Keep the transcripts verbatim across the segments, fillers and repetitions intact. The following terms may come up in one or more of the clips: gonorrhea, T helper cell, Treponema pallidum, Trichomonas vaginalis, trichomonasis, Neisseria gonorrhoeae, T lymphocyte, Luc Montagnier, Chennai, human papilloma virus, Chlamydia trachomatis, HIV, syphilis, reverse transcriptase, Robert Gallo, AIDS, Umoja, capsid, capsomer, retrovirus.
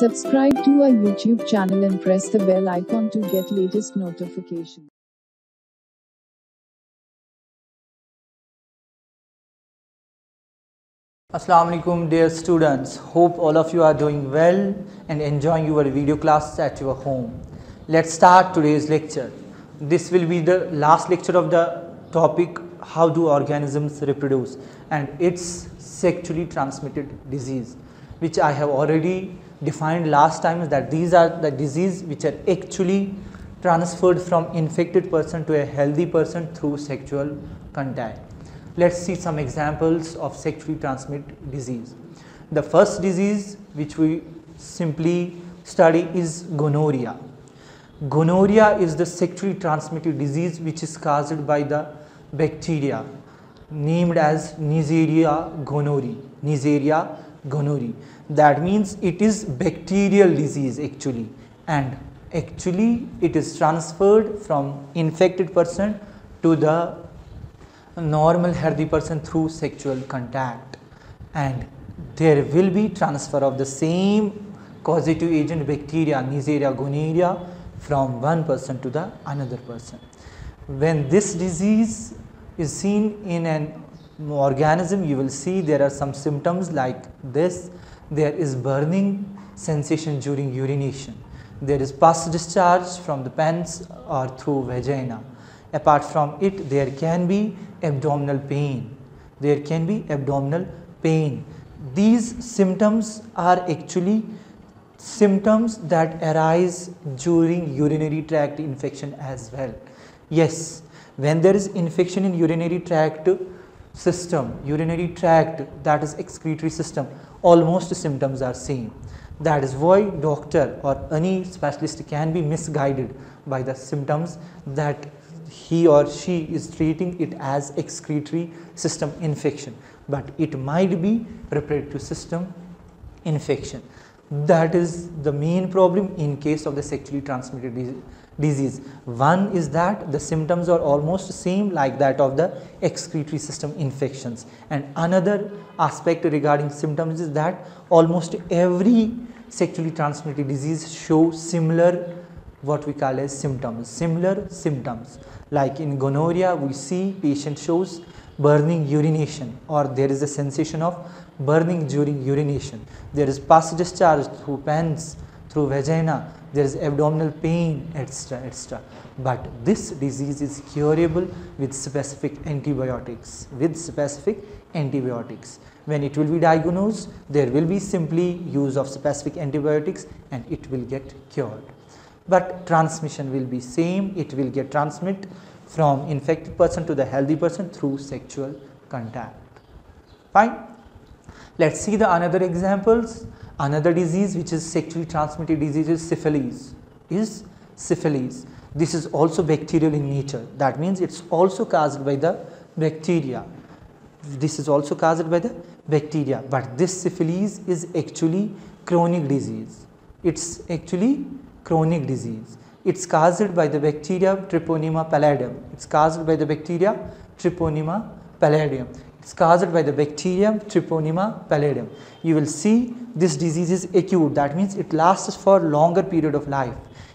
Subscribe to our YouTube channel and press the bell icon to get latest notifications. Assalamualaikum dear students, hope all of you are doing well and enjoying your video classes at your home. Let's start today's lecture. This will be the last lecture of the topic how do organisms reproduce and its sexually transmitted disease, which I have already defined last time that these are the disease which are actually transferred from infected person to a healthy person through sexual contact. Let's see some examples of sexually transmitted disease. The first disease which we simply study is gonorrhea. Gonorrhea is the sexually transmitted disease which is caused by the bacteria named as Neisseria gonorrhoeae. Neisseria gonorrhoeae. That means it is bacterial disease actually, and actually it is transferred from infected person to the normal healthy person through sexual contact, and there will be transfer of the same causative agent bacteria Neisseria gonorrhoeae from one person to the another person. When this disease is seen in an organism, you will see there are some symptoms like this. There is burning sensation during urination. There is pus discharge from the pants or through vagina. Apart from it, there can be abdominal pain. There can be abdominal pain. These symptoms are actually symptoms that arise during urinary tract infection as well. Yes, when there is infection in urinary tract system, urinary tract, that is excretory system, almost symptoms are same. That is why doctor or any specialist can be misguided by the symptoms that he or she is treating it as excretory system infection, but it might be reproductive system infection. That is the main problem in case of the sexually transmitted disease. One is that the symptoms are almost same like that of the excretory system infections, and another aspect regarding symptoms is that almost every sexually transmitted disease shows similar what we call as symptoms, similar symptoms. Like in gonorrhea, we see patient shows burning urination, or there is a sensation of burning during urination. There is pus discharge through pants, through vagina, there is abdominal pain, etc, et cetera. But this disease is curable with specific antibiotics, with specific antibiotics. When it will be diagnosed, there will be simply use of specific antibiotics and it will get cured. But transmission will be same, it will get transmit from infected person to the healthy person through sexual contact. Fine. Let's see the another examples. Another disease which is sexually transmitted disease is syphilis. Is syphilis. This is also bacterial in nature. That means it's also caused by the bacteria. This is also caused by the bacteria. But this syphilis is actually chronic disease. It's actually chronic disease. It's caused by the bacteria Treponema pallidum. It's caused by the bacteria Treponema pallidum. It's caused by the bacteria Treponema pallidum. You will see this disease is acute. That means it lasts for longer period of life.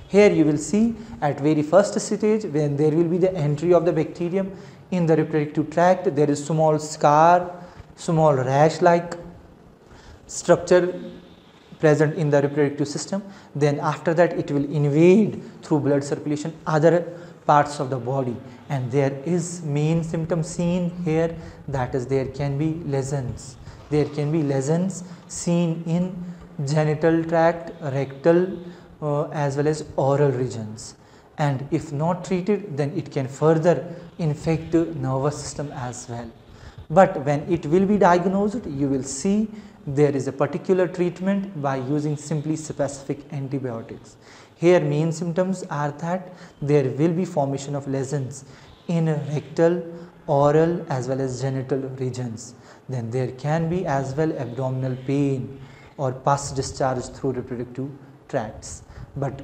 Here you will see at very first stage when there will be the entry of the bacterium in the reproductive tract, there is small scar, small rash like structure present in the reproductive system. Then after that it will invade through blood circulation other parts of the body, and there is main symptom seen here, that is there can be lesions. There can be lesions seen in genital tract, rectal uh, as well as oral regions, and if not treated then it can further infect the nervous system as well. But when it will be diagnosed, you will see there is a particular treatment by using simply specific antibiotics. Here main symptoms are that there will be formation of lesions in rectal, oral as well as genital regions. Then there can be as well abdominal pain or pus discharge through reproductive tracts. But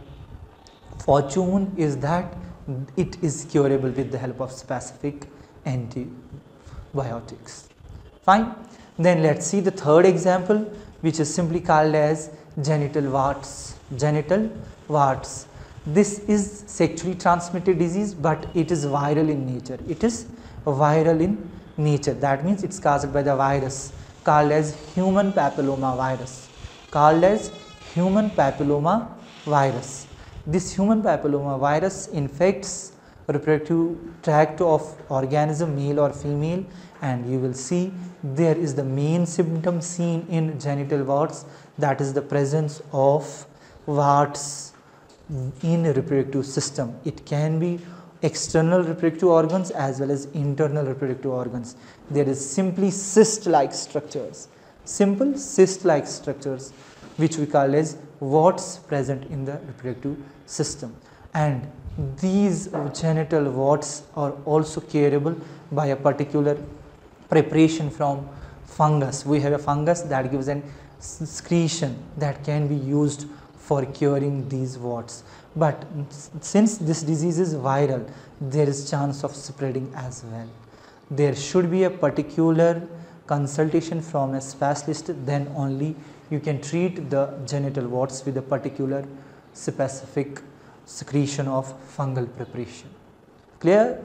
fortune is that it is curable with the help of specific antibiotics. Fine. Then let's see the third example, which is simply called as genital warts, genital warts. This is sexually transmitted disease, but it is viral in nature. It is viral in nature. That means it's caused by the virus called as human papilloma virus. Called as human papilloma virus. This human papilloma virus infects reproductive tract of organism, male or female, and you will see there is the main symptom seen in genital warts, that is the presence of warts in reproductive system. It can be external reproductive organs as well as internal reproductive organs. There is simply cyst-like structures, simple cyst-like structures which we call as warts present in the reproductive system. And these genital warts are also curable by a particular preparation from fungus. We have a fungus that gives an excretion that can be used for curing these warts. But since this disease is viral, there is chance of spreading as well. There should be a particular consultation from a specialist, then only you can treat the genital warts with a particular specific secretion of fungal preparation. Clear?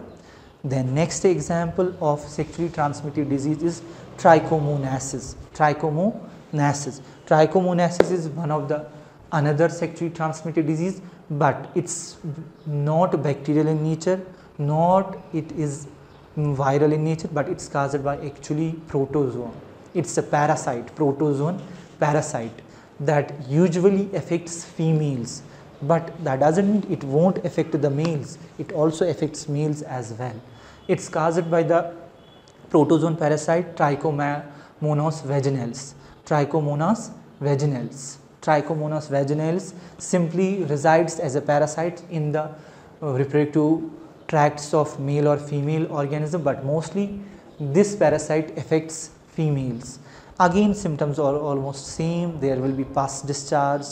The next example of sexually transmitted disease is trichomonasis. Trichomonasis. Trichomonasis is one of the another sexually transmitted disease, but it's not bacterial in nature, not it is viral in nature, but it's caused by actually protozoan. It's a parasite, protozoan parasite that usually affects females. But that doesn't mean it won't affect the males, it also affects males as well. It's caused by the protozoan parasite Trichomonas vaginalis. Trichomonas vaginalis. Trichomonas vaginalis simply resides as a parasite in the reproductive tracts of male or female organism, but mostly this parasite affects females. Again, symptoms are almost same. There will be pus discharge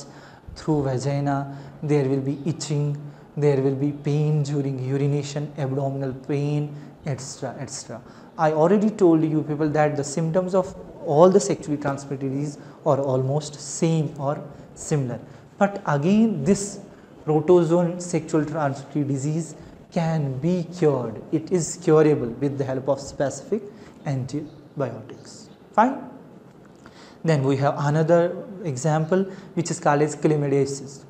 through vagina, there will be itching, there will be pain during urination, abdominal pain, et cetera, et cetera. I already told you people that the symptoms of all the sexually transmitted diseases are almost same or similar. But again, this protozoan sexual transmitted disease can be cured. It is curable with the help of specific antibiotics. Fine. Then we have another example which is called as chlamydiasis,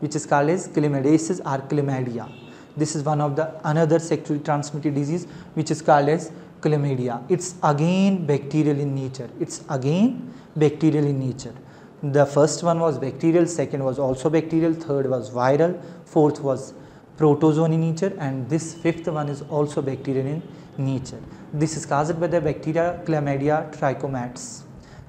which is called as chlamydiasis or chlamydia. This is one of the another sexually transmitted disease which is called as chlamydia. It's again bacterial in nature. It's again bacterial in nature. The first one was bacterial, second was also bacterial, third was viral, fourth was protozoan in nature, and this fifth one is also bacterial in nature. This is caused by the bacteria Chlamydia trachomatis.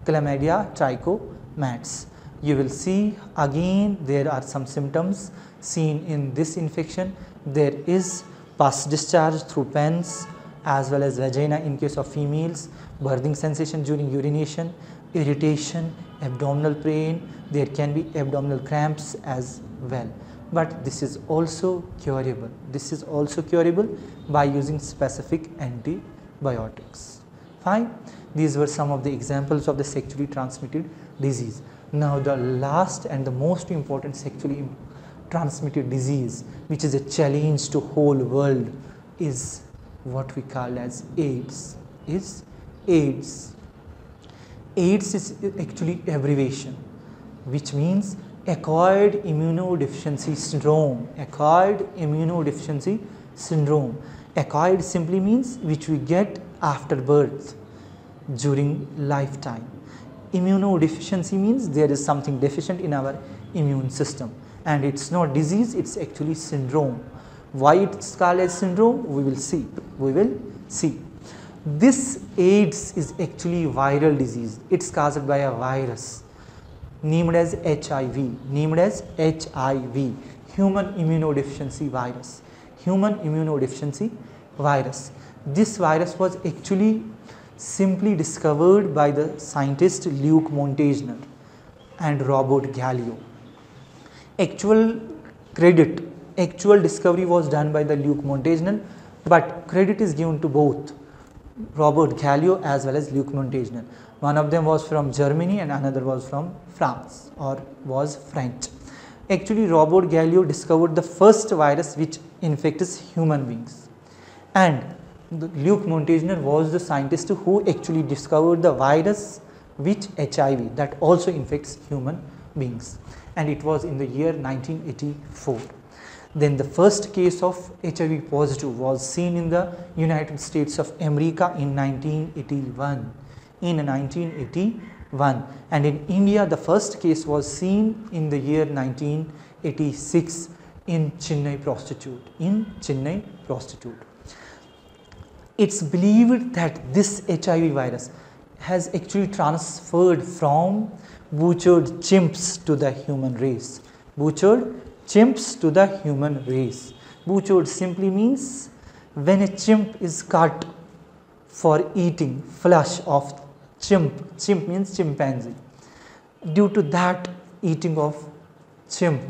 Chlamydia trachomatis. You will see again there are some symptoms seen in this infection. There is pus discharge through pens as well as vagina in case of females, burning sensation during urination, irritation, abdominal pain, there can be abdominal cramps as well. But this is also curable. This is also curable by using specific antibiotics. Fine. These were some of the examples of the sexually transmitted disease. Now the last and the most important sexually transmitted disease, which is a challenge to whole world, is what we call as AIDS. Is AIDS. AIDS is actually abbreviation, which means acquired immunodeficiency syndrome. Acquired immunodeficiency syndrome. Acquired simply means which we get after birth, during lifetime. Immunodeficiency means there is something deficient in our immune system, and it's not disease, it's actually syndrome. Why it's called as syndrome, we will see. We will see. This AIDS is actually viral disease. It's caused by a virus named as H I V, named as H I V, human immunodeficiency virus. Human immunodeficiency virus. This virus was actually simply discovered by the scientist Luc Montagnier and Robert Gallo. Actual credit, actual discovery was done by the Luc Montagnier, but credit is given to both Robert Gallo as well as Luc Montagnier. One of them was from Germany and another was from France or was French. Actually, Robert Gallo discovered the first virus which infects human beings, and Luc Montagnier was the scientist who actually discovered the virus which H I V that also infects human beings, and it was in the year nineteen eighty-four. Then the first case of H I V positive was seen in the United States of America in nineteen eighty-one, in nineteen eighty-one, and in India the first case was seen in the year nineteen eighty-six in Chennai prostitute, in Chennai prostitute. It's believed that this H I V virus has actually transferred from butchered chimps to the human race, butchered chimps to the human race. Butchered simply means when a chimp is cut for eating flesh of chimp, chimp means chimpanzee. Due to that eating of chimp,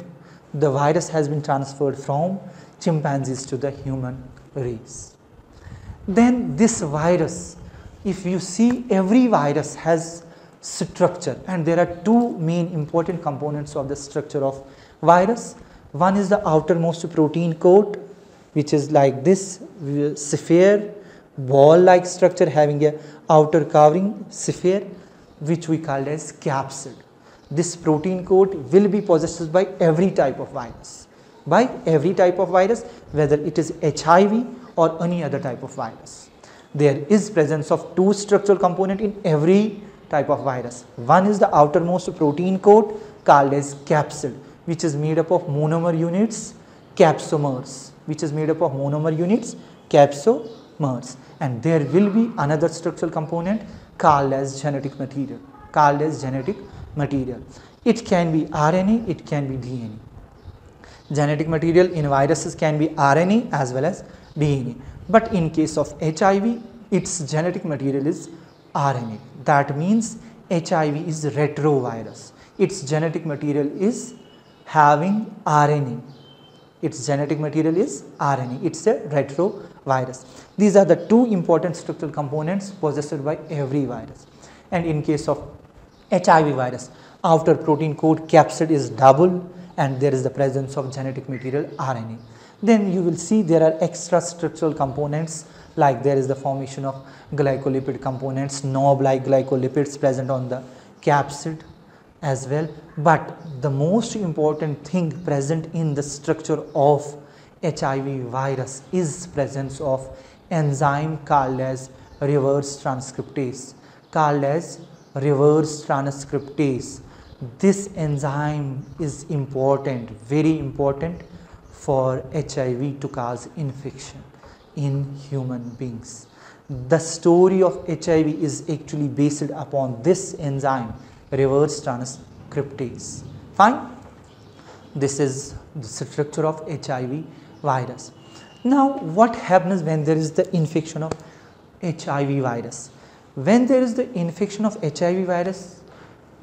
the virus has been transferred from chimpanzees to the human race. Then this virus, if you see, every virus has structure, and there are two main important components of the structure of virus. One is the outermost protein coat, which is like this sphere, ball-like structure having a outer covering sphere, which we called as capsid. This protein coat will be possessed by every type of virus, by every type of virus, whether it is H I V or any other type of virus. There is presence of two structural component in every type of virus. One is the outermost protein coat called as capsid, which is made up of monomer units, capsomers, which is made up of monomer units, capsomers. And there will be another structural component called as genetic material, called as genetic material. It can be R N A, it can be D N A. Genetic material in viruses can be R N A as well as D N A. But in case of H I V, its genetic material is R N A. That means H I V is retrovirus. Its genetic material is having R N A. Its genetic material is R N A. It's a retrovirus. These are the two important structural components possessed by every virus. And in case of H I V virus, outer protein coat capsid is double, and there is the presence of genetic material R N A. Then you will see there are extra structural components, like there is the formation of glycolipid components, knob-like glycolipids present on the capsid as well. But the most important thing present in the structure of H I V virus is presence of enzyme called as reverse transcriptase, called as reverse transcriptase. This enzyme is important, very important for H I V to cause infection in human beings. The story of H I V is actually based upon this enzyme, reverse transcriptase. Fine. This is the structure of H I V virus. Now, what happens when there is the infection of H I V virus? When there is the infection of H I V virus,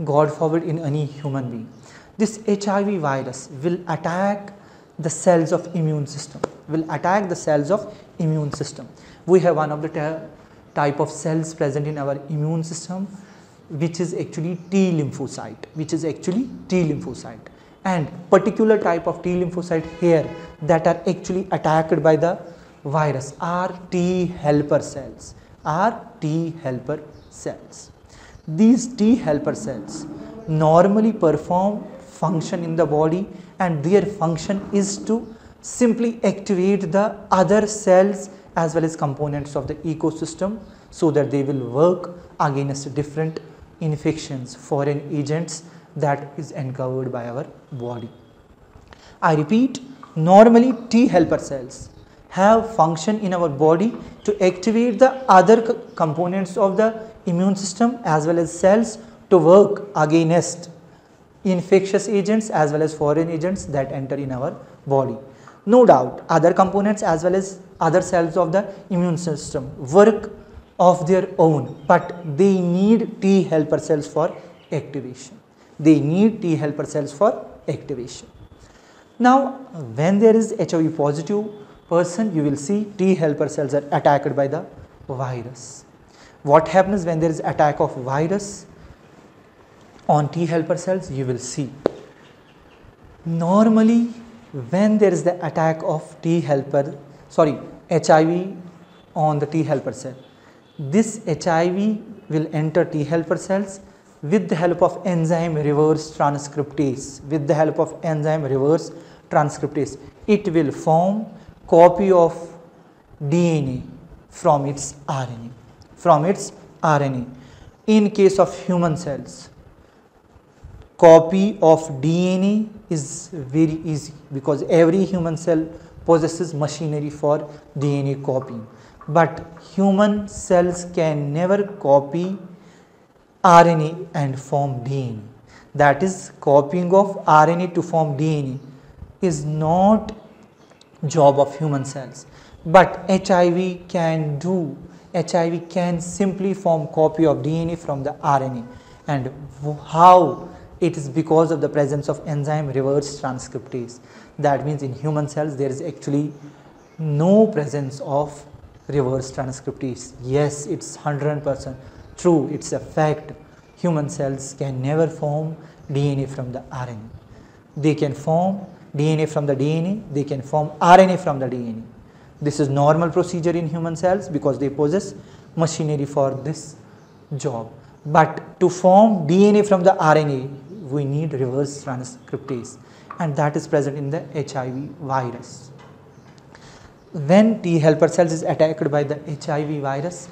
God forbid, in any human being, this H I V virus will attack the cells of immune system, will attack the cells of immune system. We have one of the type of cells present in our immune system, which is actually T lymphocyte, which is actually T lymphocyte, and particular type of T lymphocyte here that are actually attacked by the virus are T helper cells, are T helper cells. These T helper cells normally perform function in the body, and their function is to simply activate the other cells as well as components of the ecosystem so that they will work against different infections, foreign agents that is uncovered by our body. I repeat, normally T helper cells have function in our body to activate the other components of the immune system as well as cells to work against infectious agents as well as foreign agents that enter in our body. No doubt, other components as well as other cells of the immune system work of their own, but they need T helper cells for activation. They need T helper cells for activation. Now, when there is H I V positive person, you will see T helper cells are attacked by the virus. What happens when there is attack of virus on T helper cells? You will see. Normally, when there is the attack of T helper, sorry, H I V on the T helper cell, this H I V will enter T helper cells with the help of enzyme reverse transcriptase. With the help of enzyme reverse transcriptase, it will form copy of D N A from its R N A. From its R N A. In case of human cells, copy of D N A is very easy because every human cell possesses machinery for D N A copying. But human cells can never copy R N A and form D N A. That is, copying of R N A to form D N A is not job of human cells. But H I V can do. H I V can simply form copy of D N A from the R N A. And how? It is because of the presence of enzyme reverse transcriptase. That means in human cells there is actually no presence of reverse transcriptase. Yes, it's one hundred percent true, it's a fact. Human cells can never form D N A from the R N A. They can form D N A from the D N A, they can form R N A from the D N A. This is normal procedure in human cells because they possess machinery for this job. But to form D N A from the R N A, we need reverse transcriptase, and that is present in the H I V virus. When T helper cells is attacked by the H I V virus,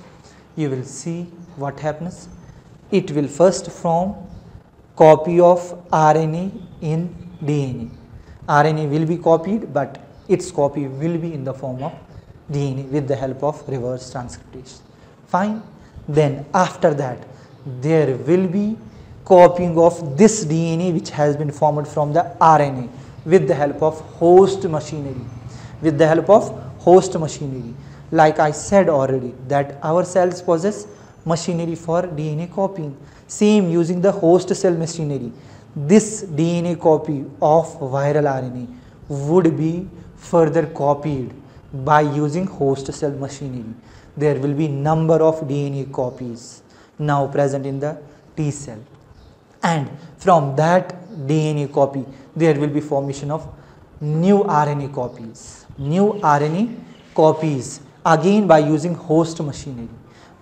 you will see what happens. It will first form copy of R N A in D N A. R N A will be copied, but its copy will be in the form of D N A with the help of reverse transcriptase. Fine. Then after that, there will be copying of this D N A which has been formed from the R N A with the help of host machinery. With the help of host machinery. Like I said already, that our cells possess machinery for D N A copying. Same using the host cell machinery. This D N A copy of viral R N A would be further copied by using host cell machinery. There will be number of D N A copies now present in the T cell, and from that D N A copy there will be formation of new R N A copies, new R N A copies again by using host machinery.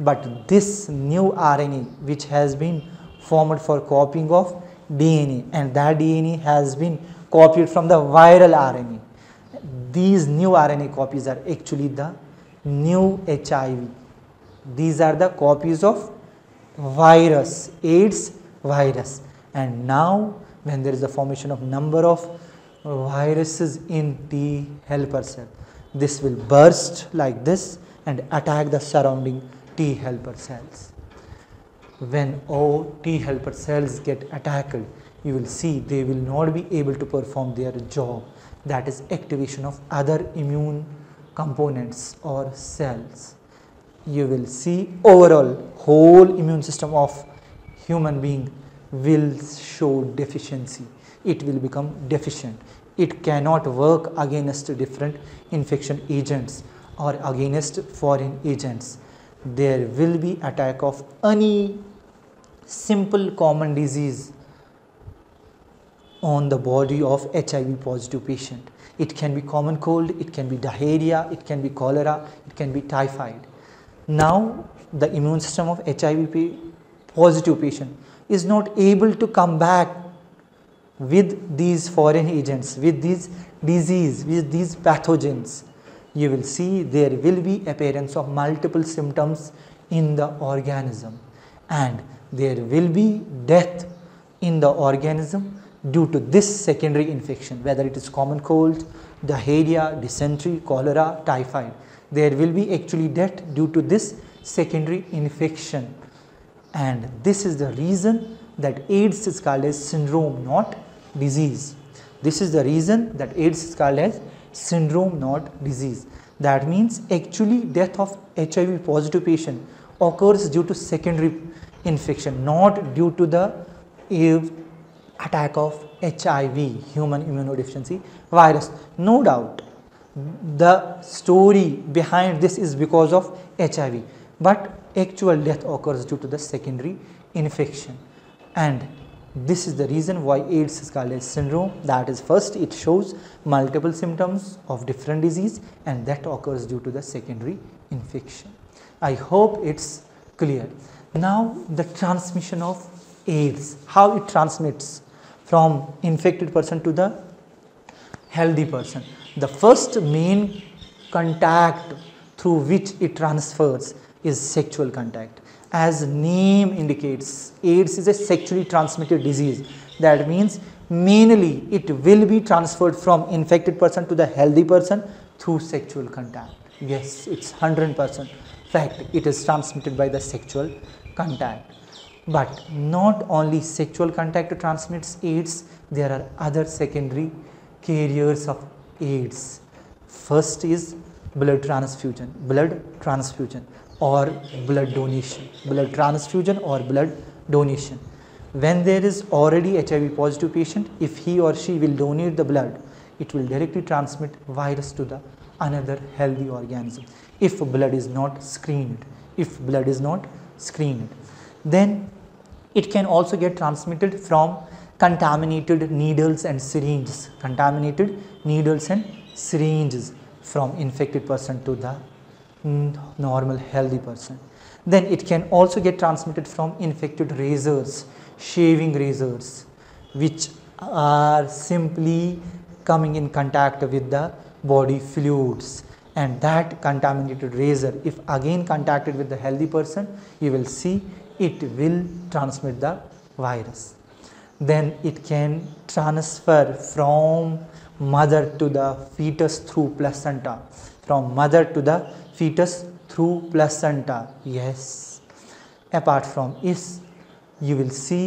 But this new R N A which has been formed for copying of D N A, and that D N A has been copied from the viral R N A, these new R N A copies are actually the new H I V. These are the copies of virus, AIDS virus. And now when there is the formation of number of viruses in T helper cell, this will burst like this and attack the surrounding T helper cells. When all T helper cells get attacked, you will see they will not be able to perform their job, that is activation of other immune components or cells. You will see overall whole immune system of human being will show deficiency. It will become deficient. It cannot work against different infection agents or against foreign agents. There will be attack of any simple common disease on the body of H I V positive patient. It can be common cold, it can be diarrhea, it can be cholera, it can be typhoid. Now the immune system of H I V positive patient is not able to come back with these foreign agents, with these disease, with these pathogens. You will see there will be appearance of multiple symptoms in the organism, and there will be death in the organism due to this secondary infection, whether it is common cold, diarrhea, dysentery, cholera, typhoid. There will be actually death due to this secondary infection, and this is the reason that AIDS is called as syndrome, not disease. This is the reason that AIDS is called as syndrome, not disease. That means actually death of H I V positive patient occurs due to secondary infection, not due to the AIDS attack of H I V, human immunodeficiency virus. No doubt the story behind this is because of H I V, but actual death occurs due to the secondary infection. And this is the reason why AIDS is called as syndrome. That is, first it shows multiple symptoms of different disease and that occurs due to the secondary infection. I hope it's clear. Now the transmission of AIDS, how it transmits from infected person to the healthy person. The first main contact through which it transfers is sexual contact. As name indicates, AIDS is a sexually transmitted disease. That means mainly it will be transferred from infected person to the healthy person through sexual contact. Yes, it's one hundred percent fact, it is transmitted by the sexual contact. But not only sexual contact transmits AIDS, there are other secondary carriers of AIDS. First is blood transfusion, blood transfusion. or blood donation, blood transfusion or blood donation. When there is already H I V positive patient, if he or she will donate the blood, it will directly transmit virus to the another healthy organism if blood is not screened, if blood is not screened. Then it can also get transmitted from contaminated needles and syringes, contaminated needles and syringes from infected person to the normal healthy person. Then it can also get transmitted from infected razors, shaving razors, which are simply coming in contact with the body fluids, and that contaminated razor, if again contacted with the healthy person, you will see it will transmit the virus. Then it can transfer from mother to the fetus through placenta, from mother to the fetus through placenta. Yes, apart from is you will see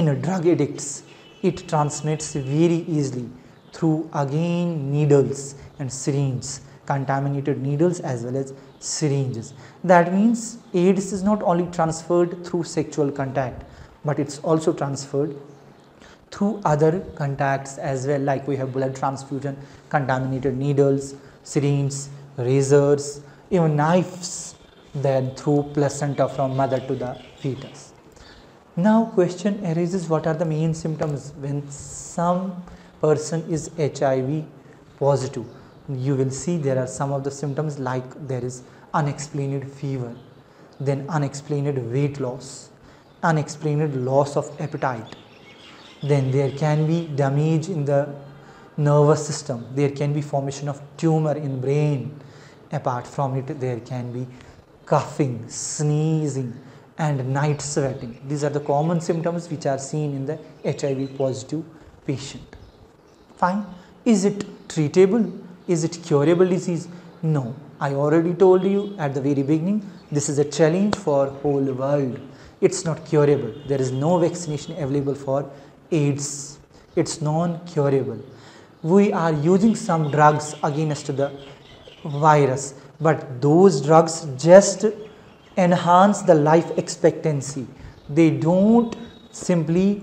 in drug addicts it transmits very easily through again needles and syringes, contaminated needles as well as syringes. That means AIDS is not only transferred through sexual contact, but it's also transferred through other contacts as well, like we have blood transfusion, contaminated needles, syringes, razors, even knives, then through placenta from mother to the fetus. Now question arises, what are the main symptoms when some person is H I V positive? You will see there are some of the symptoms, like there is unexplained fever, then unexplained weight loss, unexplained loss of appetite, then there can be damage in the nervous system, there can be formation of tumor in brain. Apart from it, there can be coughing, sneezing and night sweating. These are the common symptoms which are seen in the H I V positive patient. Fine. Is it treatable? Is it curable disease? No. I already told you at the very beginning, this is a challenge for whole world. It's not curable. There is no vaccination available for AIDS. It's non-curable. We are using some drugs against the virus, but those drugs just enhance the life expectancy. They don't simply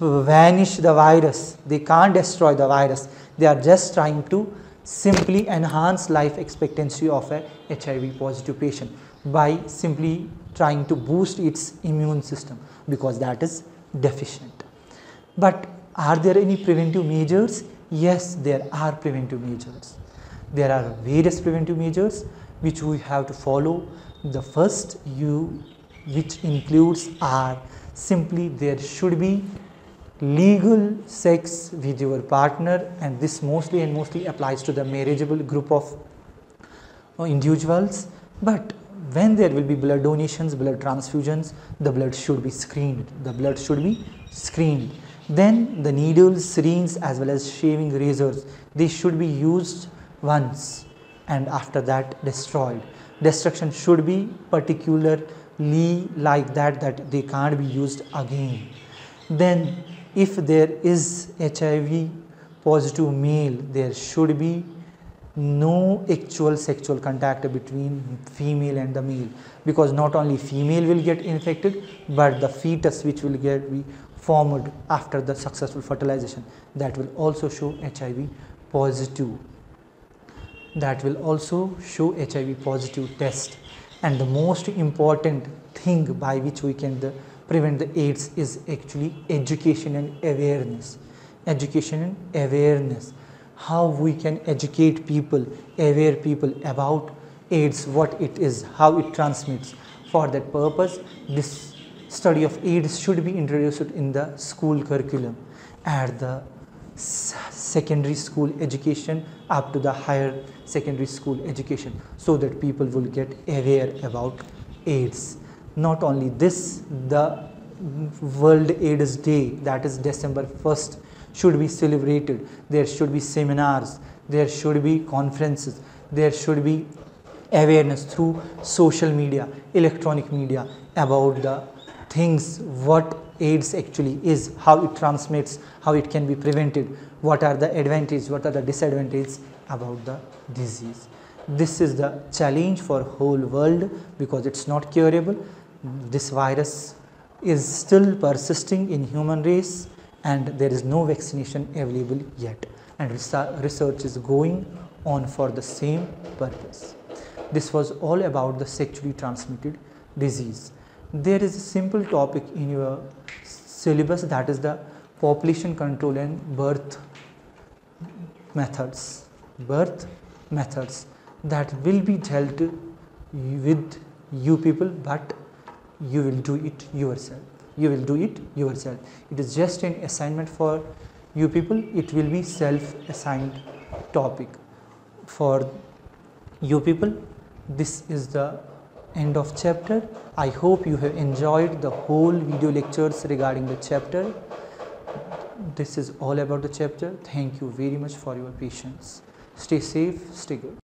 vanish the virus, they can't destroy the virus. They are just trying to simply enhance life expectancy of a H I V positive patient by simply trying to boost its immune system, because that is deficient. But are there any preventive measures? Yes, there are preventive measures. There are various preventive measures which we have to follow. The first you which includes are simply there should be legal sex with your partner, and this mostly and mostly applies to the marriageable group of individuals. But when there will be blood donations, blood transfusions, the blood should be screened, the blood should be screened. Then the needles, syringes as well as shaving razors, they should be used once and after that destroyed. Destruction should be particularly like that that they can't be used again. Then if there is H I V positive male, there should be no actual sexual contact between female and the male, because not only female will get infected, but the fetus which will get be formed after the successful fertilization, that will also show H I V positive. That will also show H I V positive test. And the most important thing by which we can the prevent the AIDS is actually education and awareness. Education and awareness. How we can educate people, aware people about AIDS, what it is, how it transmits. For that purpose, this study of AIDS should be introduced in the school curriculum at the secondary school education up to the higher secondary school education, so that people will get aware about AIDS. Not only this, the World AIDS Day, that is December first, should be celebrated. There should be seminars, there should be conferences, there should be awareness through social media, electronic media about the things, what AIDS actually is, how it transmits, how it can be prevented, what are the advantages, what are the disadvantages about the disease. This is the challenge for whole world, because it's not curable. This virus is still persisting in human race and there is no vaccination available yet, and research is going on for the same purpose. This was all about the sexually transmitted disease. There is a simple topic in your syllabus, that is the population control and birth methods. Birth methods that will be dealt with you people, but you will do it yourself. You will do it yourself. It is just an assignment for you people. It will be self-assigned topic for you people. This is the end of chapter. I hope you have enjoyed the whole video lectures regarding the chapter. This is all about the chapter. Thank you very much for your patience. Stay safe, stay good.